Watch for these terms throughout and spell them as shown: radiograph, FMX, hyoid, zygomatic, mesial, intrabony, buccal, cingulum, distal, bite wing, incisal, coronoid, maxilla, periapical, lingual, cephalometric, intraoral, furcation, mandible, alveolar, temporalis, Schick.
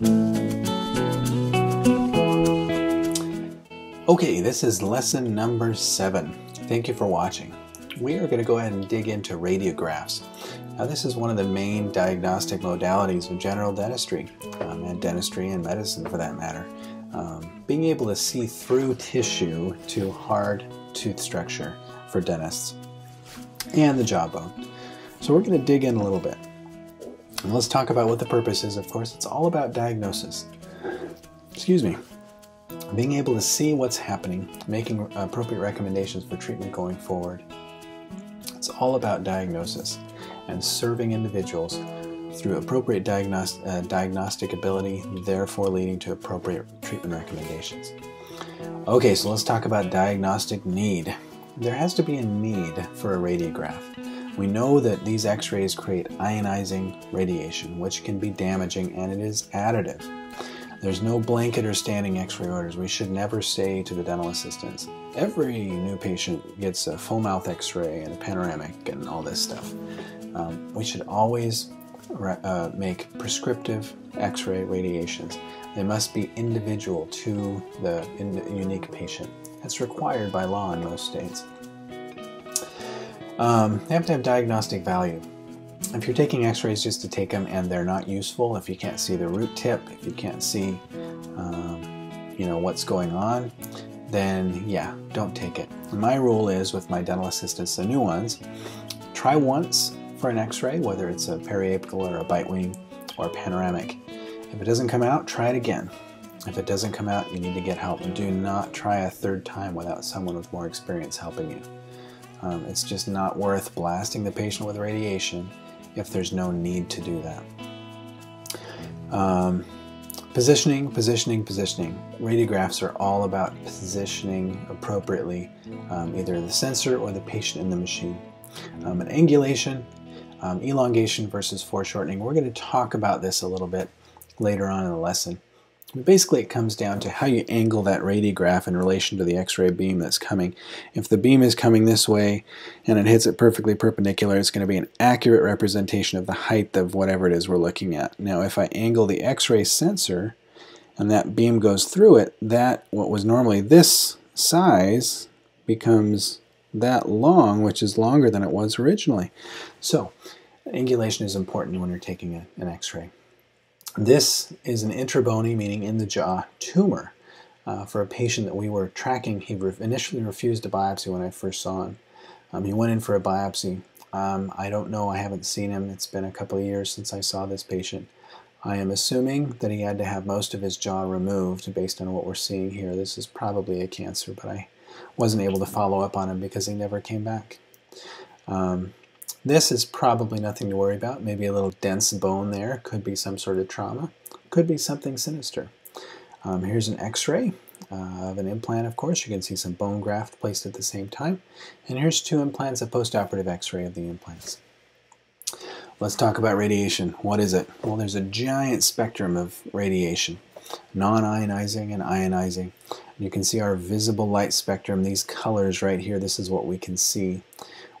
Okay, this is lesson number 7. Thank you for watching. We are going to go ahead and dig into radiographs. Now, this is one of the main diagnostic modalities of general dentistry, and dentistry and medicine for that matter. Being able to see through tissue to hard tooth structure for dentists and the jawbone. So we're going to dig in a little bit. And let's talk about what the purpose is, of course. It's all about diagnosis. Excuse me. Being able to see what's happening, making appropriate recommendations for treatment going forward. It's all about diagnosis and serving individuals through appropriate diagnostic ability, therefore leading to appropriate treatment recommendations. Okay, so let's talk about diagnostic need. There has to be a need for a radiograph. We know that these x-rays create ionizing radiation, which can be damaging, and it is additive. There's no blanket or standing x-ray orders. We should never say to the dental assistants, every new patient gets a full mouth x-ray and a panoramic and all this stuff. We should always make prescriptive x-ray radiations. They must be individual to the unique patient. That's required by law in most states. They have to have diagnostic value. If you're taking x-rays just to take them and they're not useful, if you can't see the root tip, if you can't see you know, what's going on, then yeah, don't take it. My rule is with my dental assistants, the new ones, try once for an x-ray, whether it's a periapical or a bite wing or a panoramic. If it doesn't come out, try it again. If it doesn't come out, you need to get help. And do not try a third time without someone with more experience helping you. It's just not worth blasting the patient with radiation if there's no need to do that. Positioning, positioning, positioning. Radiographs are all about positioning appropriately, either the sensor or the patient in the machine. An angulation, elongation versus foreshortening. We're going to talk about this a little bit later on in the lesson. Basically, it comes down to how you angle that radiograph in relation to the x-ray beam that's coming. If the beam is coming this way and it hits it perfectly perpendicular, it's going to be an accurate representation of the height of whatever it is we're looking at. Now, if I angle the x-ray sensor and that beam goes through it, that what was normally this size becomes that long, which is longer than it was originally. So, angulation is important when you're taking an x-ray. This is an intrabony, meaning in the jaw, tumor. For a patient that we were tracking, he initially refused a biopsy when I first saw him. He went in for a biopsy. I don't know, I haven't seen him. It's been a couple of years since I saw this patient. I am assuming that he had to have most of his jaw removed based on what we're seeing here. This is probably a cancer, but I wasn't able to follow up on him because he never came back. This is probably nothing to worry about, maybe a little dense bone there, could be some sort of trauma, could be something sinister. Here's an x-ray of an implant, of course. You can see some bone graft placed at the same time. And here's two implants, a post-operative x-ray of the implants. Let's talk about radiation. What is it? Well, there's a giant spectrum of radiation, non-ionizing and ionizing. You can see our visible light spectrum, these colors right here, this is what we can see.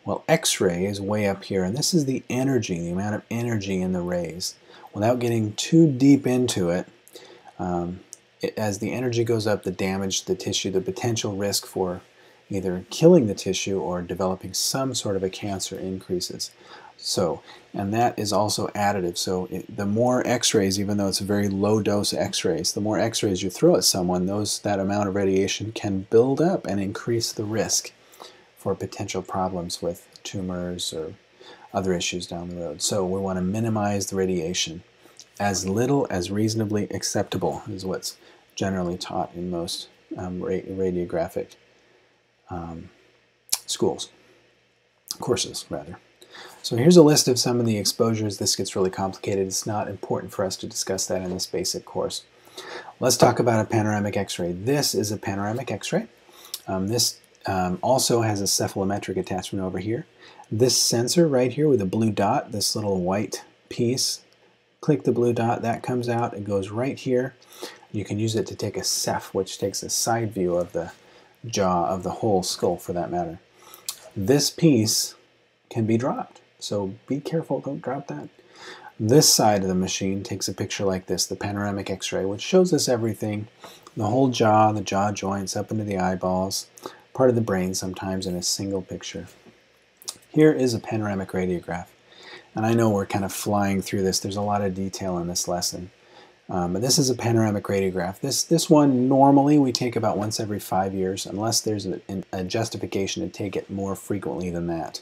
Well, x-ray is way up here, and this is the energy, the amount of energy in the rays. Without getting too deep into it, as the energy goes up, the damage to the tissue, the potential risk for either killing the tissue or developing some sort of a cancer increases. So, and that is also additive. So the more x-rays, even though it's a very low dose x-rays, the more x-rays you throw at someone, that amount of radiation can build up and increase the risk for potential problems with tumors or other issues down the road. So we want to minimize the radiation as little as reasonably acceptable is what's generally taught in most radiographic courses. So here's a list of some of the exposures. This gets really complicated. It's not important for us to discuss that in this basic course. Let's talk about a panoramic x-ray. This is a panoramic x-ray. This also has a cephalometric attachment over here. This sensor right here with a blue dot, this little white piece, click the blue dot, that comes out, it goes right here. You can use it to take a ceph, which takes a side view of the jaw, of the whole skull for that matter. This piece can be dropped, so be careful, don't drop that. This side of the machine takes a picture like this, the panoramic x-ray, which shows us everything, the whole jaw, the jaw joints, up into the eyeballs, part of the brain sometimes in a single picture. Here is a panoramic radiograph. And I know we're kind of flying through this. There's a lot of detail in this lesson. But this is a panoramic radiograph. This one, normally, we take about once every 5 years, unless there's a justification to take it more frequently than that.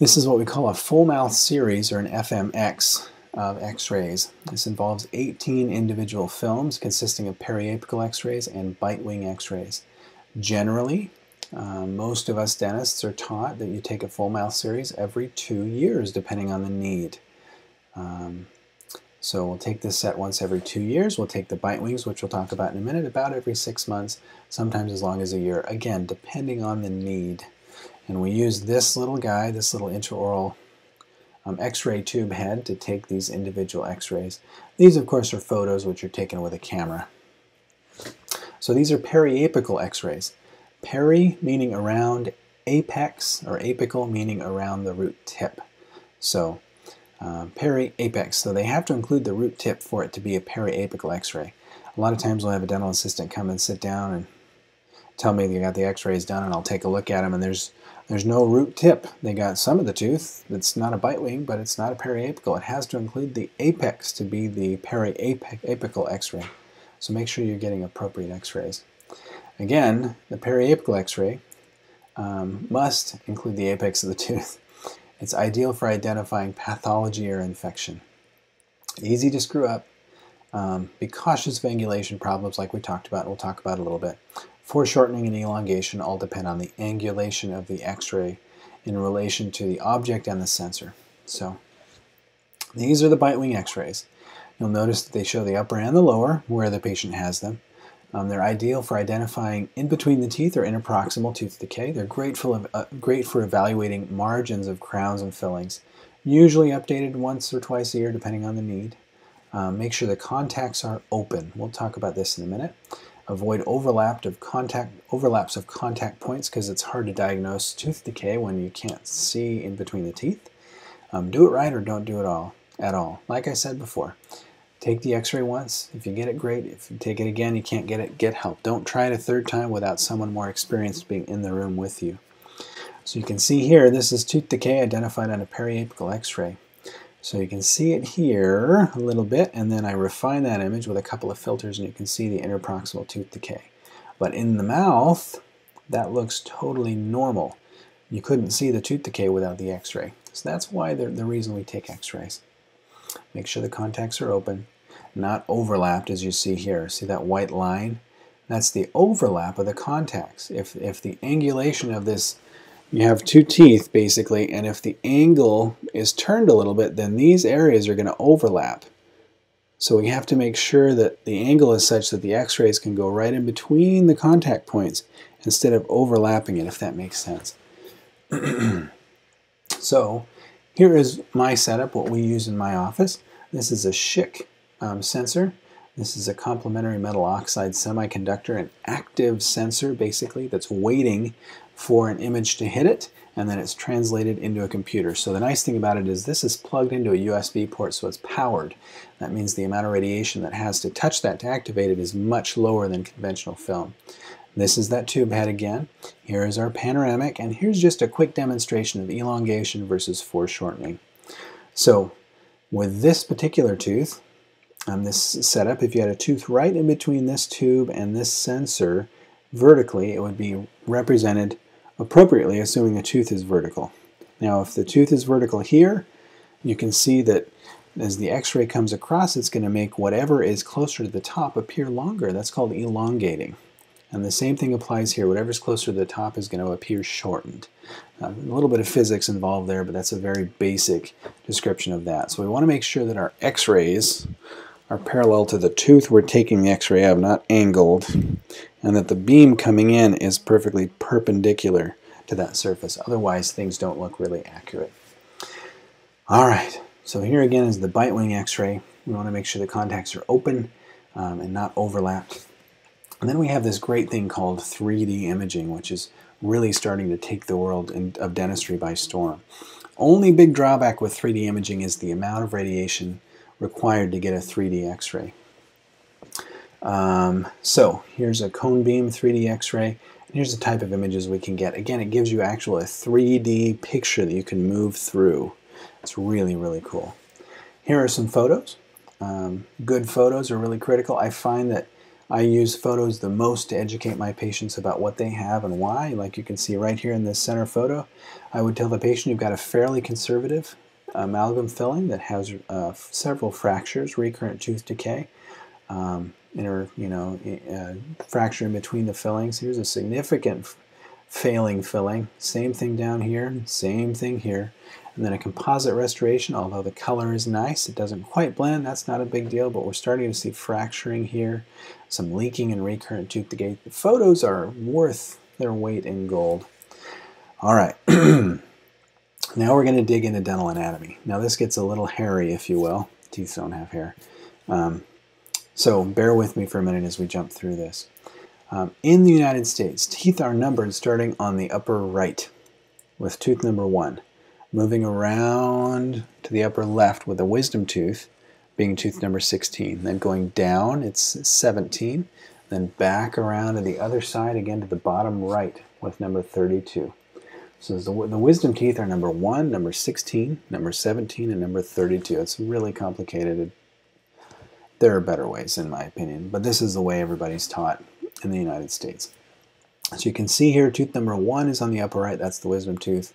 This is what we call a full-mouth series, or an FMX, of x-rays. This involves 18 individual films consisting of periapical x-rays and bite wing x-rays. Generally, most of us dentists are taught that you take a full-mouth series every 2 years, depending on the need. So we'll take this set once every 2 years. We'll take the bite wings, which we'll talk about in a minute, about every 6 months, sometimes as long as a year, again, depending on the need. And we use this little guy, this little intraoral x-ray tube head, to take these individual x-rays. These, of course, are photos which are taken with a camera. So these are periapical x-rays. Peri meaning around, apex or apical meaning around the root tip. So periapex, so they have to include the root tip for it to be a periapical x-ray. A lot of times we'll have a dental assistant come and sit down and tell me they got the x-rays done, and I'll take a look at them, and there's no root tip. They got some of the tooth. It's not a bite wing, but it's not a periapical. It has to include the apex to be the periapical x-ray. So make sure you're getting appropriate x-rays. Again, the periapical x-ray must include the apex of the tooth. It's ideal for identifying pathology or infection. Easy to screw up. Be cautious of angulation problems like we talked about, and we'll talk about a little bit. Foreshortening and elongation all depend on the angulation of the x-ray in relation to the object and the sensor. So these are the bite wing x-rays. You'll notice that they show the upper and the lower where the patient has them. They're ideal for identifying in between the teeth or interproximal tooth decay. They're great for evaluating margins of crowns and fillings, usually updated once or twice a year depending on the need. Make sure the contacts are open. We'll talk about this in a minute. Avoid overlaps of contact points, because it's hard to diagnose tooth decay when you can't see in between the teeth. Do it right or don't do it at all. Like I said before, take the x-ray once. If you get it, great. If you take it again, you can't get it, get help. Don't try it a third time without someone more experienced being in the room with you. So you can see here, this is tooth decay identified on a periapical x-ray. So you can see it here a little bit, and then I refine that image with a couple of filters, and you can see the interproximal tooth decay. But in the mouth, that looks totally normal. You couldn't see the tooth decay without the x-ray. So that's why the reason we take x-rays. Make sure the contacts are open, not overlapped as you see here. See that white line? That's the overlap of the contacts. If the angulation of this, you have two teeth basically, and if the angle is turned a little bit, then these areas are going to overlap. So we have to make sure that the angle is such that the x-rays can go right in between the contact points instead of overlapping it, if that makes sense. So here is my setup, what we use in my office. This is a Schick sensor. This is a complementary metal oxide semiconductor, an active sensor basically that's waiting for an image to hit it, and then it's translated into a computer. So the nice thing about it is this is plugged into a USB port, so it's powered. That means the amount of radiation that has to touch that to activate it is much lower than conventional film. This is that tube head again. Here is our panoramic, and here's just a quick demonstration of elongation versus foreshortening. So with this particular tooth, this setup, if you had a tooth right in between this tube and this sensor vertically, it would be represented appropriately, assuming the tooth is vertical. Now, if the tooth is vertical here, you can see that as the x-ray comes across, it's going to make whatever is closer to the top appear longer. That's called elongating. And the same thing applies here. Whatever's closer to the top is going to appear shortened. A little bit of physics involved there, but that's a very basic description of that. So we want to make sure that our x-rays are parallel to the tooth we're taking the x-ray of, not angled, and that the beam coming in is perfectly perpendicular to that surface. Otherwise, things don't look really accurate. All right, so here again is the bite wing x-ray. We want to make sure the contacts are open and not overlapped. And then we have this great thing called 3D imaging, which is really starting to take the world of dentistry by storm. Only big drawback with 3D imaging is the amount of radiation required to get a 3D x-ray. So here's a cone beam 3D x-ray. Here's the type of images we can get. Again, it gives you actually a 3D picture that you can move through. It's really, really cool. Here are some photos. Good photos are really critical. I find that I use photos the most to educate my patients about what they have and why. Like you can see right here in this center photo, I would tell the patient you've got a fairly conservative amalgam filling that has several fractures, recurrent tooth decay, fracture in between the fillings. Here's a significant failing filling. Same thing down here, same thing here. And then a composite restoration, although the color is nice, it doesn't quite blend, that's not a big deal, but we're starting to see fracturing here, some leaking and recurrent tooth decay. The photos are worth their weight in gold. All right, now we're going to dig into dental anatomy. Now this gets a little hairy, if you will. Teeth don't have hair. So bear with me for a minute as we jump through this. In the United States, teeth are numbered starting on the upper right with tooth number 1, moving around to the upper left with a wisdom tooth being tooth number 16. Then going down, it's 17. Then back around to the other side, again to the bottom right with number 32. So the wisdom teeth are number 1, number 16, number 17, and number 32. It's really complicated. There are better ways, in my opinion, but this is the way everybody's taught in the United States. So you can see here, tooth number 1 is on the upper right. That's the wisdom tooth.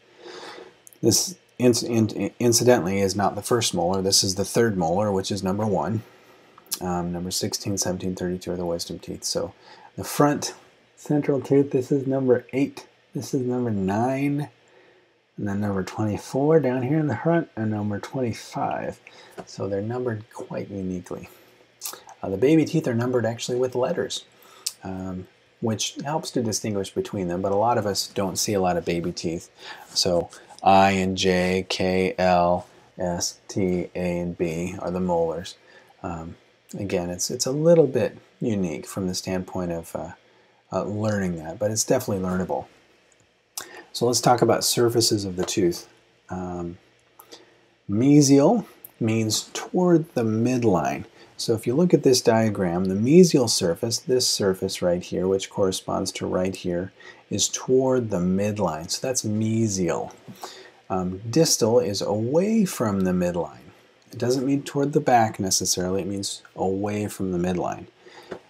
This, incidentally, is not the first molar. This is the third molar, which is number 1. Number 16, 17, 32 are the wisdom teeth. So the front central tooth, this is number 8. This is number 9. And then number 24 down here in the front, and number 25. So they're numbered quite uniquely. The baby teeth are numbered actually with letters, which helps to distinguish between them, but a lot of us don't see a lot of baby teeth. So I and J, K, L, S, T, A, and B are the molars. Again, it's a little bit unique from the standpoint of learning that, but it's definitely learnable. So let's talk about surfaces of the tooth. Mesial means toward the midline. So if you look at this diagram, the mesial surface, this surface right here, which corresponds to right here, is toward the midline. So that's mesial. Distal is away from the midline. It doesn't mean toward the back necessarily, it means away from the midline.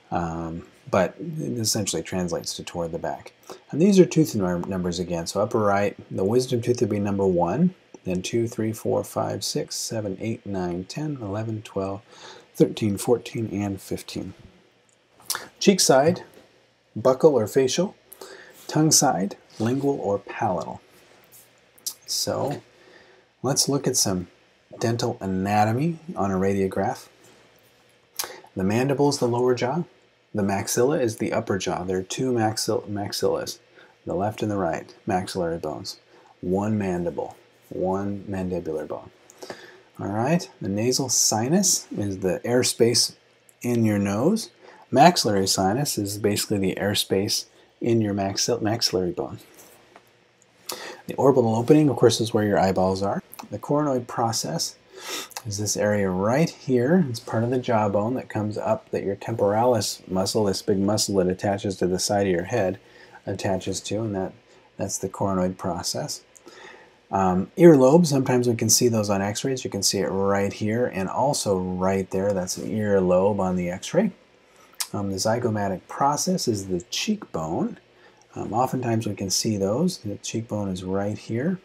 But it essentially translates to toward the back. And these are tooth numbers again. So upper right, the wisdom tooth would be number 1, then 2, 3, 4, 5, 6, 7, 8, 9, 10, 11, 12, 13, 14, and 15. Cheek side, buccal or facial. Tongue side, lingual or palatal. So let's look at some dental anatomy on a radiograph. The mandible is the lower jaw. The maxilla is the upper jaw. There are two maxillas, the left and the right, maxillary bones. One mandible, one mandibular bone. All right, the nasal sinus is the airspace in your nose. Maxillary sinus is basically the airspace in your maxillary bone. The orbital opening, of course, is where your eyeballs are. The coronoid process is this area right here. It's part of the jawbone that comes up, that your temporalis muscle, this big muscle that attaches to the side of your head, attaches to, and that's the coronoid process. Earlobes, sometimes we can see those on x-rays. You can see it right here and also right there. That's an earlobe on the x-ray. The zygomatic process is the cheekbone. Oftentimes we can see those. The cheekbone is right here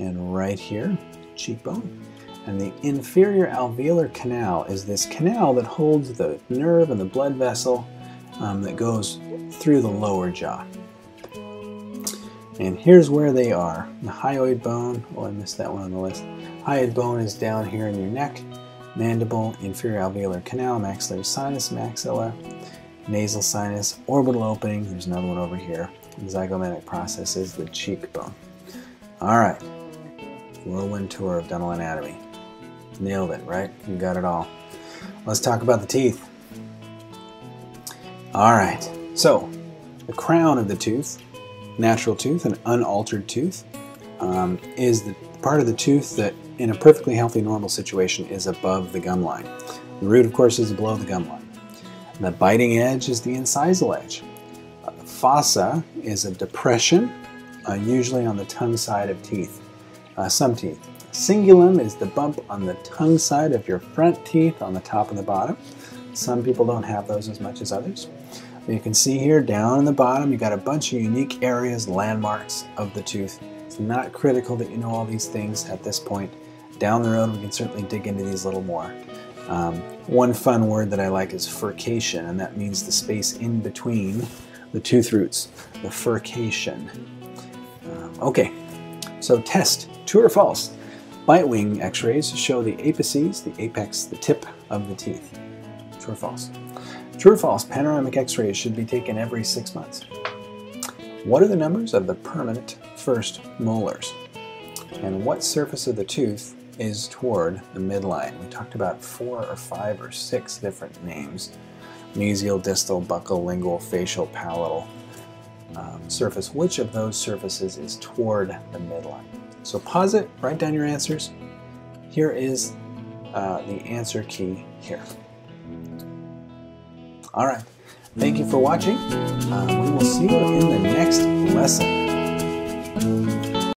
and right here, cheekbone. And the inferior alveolar canal is this canal that holds the nerve and the blood vessel that goes through the lower jaw. And here's where they are. The hyoid bone, oh I missed that one on the list. Hyoid bone is down here in your neck. Mandible, inferior alveolar canal, maxillary sinus, maxilla, nasal sinus, orbital opening, there's another one over here. The zygomatic process is the cheekbone. All right, whirlwind tour of dental anatomy. Nailed it, right? You got it all. Let's talk about the teeth. All right, so the crown of the tooth, natural tooth and unaltered tooth. is the part of the tooth that in a perfectly healthy normal situation is above the gum line. The root, of course, is below the gum line. The biting edge is the incisal edge. Fossa is a depression, usually on the tongue side of teeth, some teeth. Cingulum is the bump on the tongue side of your front teeth on the top and the bottom. Some people don't have those as much as others. You can see here down in the bottom you got a bunch of unique areas, landmarks of the tooth. It's not critical that you know all these things at this point. Down the road we can certainly dig into these a little more. One fun word that I like is furcation, and that means the space in between the tooth roots, the furcation. Okay, so test, true or false. Bite wing x-rays show the apices, the apex, the tip of the teeth. True or false? True or false, panoramic x-rays should be taken every 6 months. What are the numbers of the permanent first molars? And what surface of the tooth is toward the midline? We talked about 4 or 5 or 6 different names. Mesial, distal, buccal, lingual, facial, palatal surface. Which of those surfaces is toward the midline? So pause it, write down your answers. Here is the answer key here. All right, thank you for watching. We will see you in the next lesson.